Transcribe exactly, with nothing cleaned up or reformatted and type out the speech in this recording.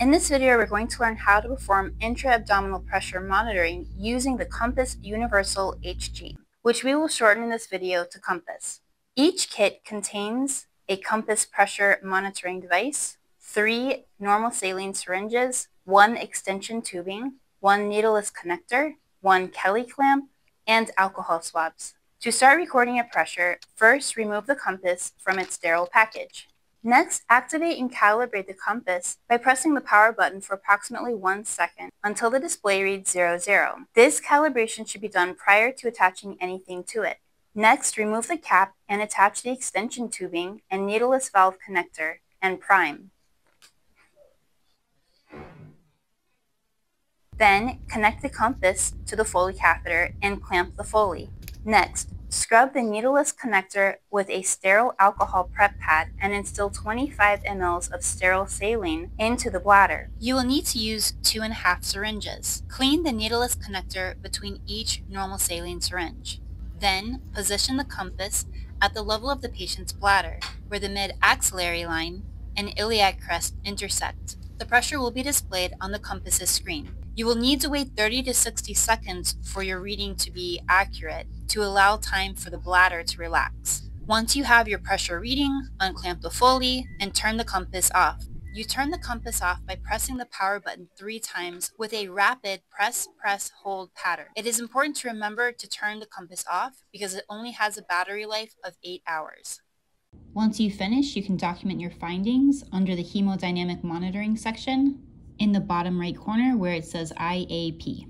In this video, we're going to learn how to perform intra-abdominal pressure monitoring using the COMPASS Universal H G, which we will shorten in this video to COMPASS. Each kit contains a COMPASS pressure monitoring device, three normal saline syringes, one extension tubing, one needleless connector, one Kelly clamp, and alcohol swabs. To start recording a pressure, first remove the COMPASS from its sterile package. Next, activate and calibrate the COMPASS by pressing the power button for approximately one second until the display reads zero zero. This calibration should be done prior to attaching anything to it. Next, remove the cap and attach the extension tubing and needleless valve connector and prime. Then, connect the COMPASS to the Foley catheter and clamp the Foley. Next, scrub the needleless connector with a sterile alcohol prep pad and instill twenty-five milliliters of sterile saline into the bladder. You will need to use two and a half syringes. Clean the needleless connector between each normal saline syringe. Then, position the COMPASS at the level of the patient's bladder, where the mid-axillary line and iliac crest intersect. The pressure will be displayed on the COMPASS's screen. You will need to wait thirty to sixty seconds for your reading to be accurate to allow time for the bladder to relax. Once you have your pressure reading, unclamp the Foley and turn the COMPASS off. You turn the COMPASS off by pressing the power button three times with a rapid press, press, hold pattern. It is important to remember to turn the COMPASS off because it only has a battery life of eight hours. Once you finish, you can document your findings under the hemodynamic monitoring section in the bottom right corner where it says I A P.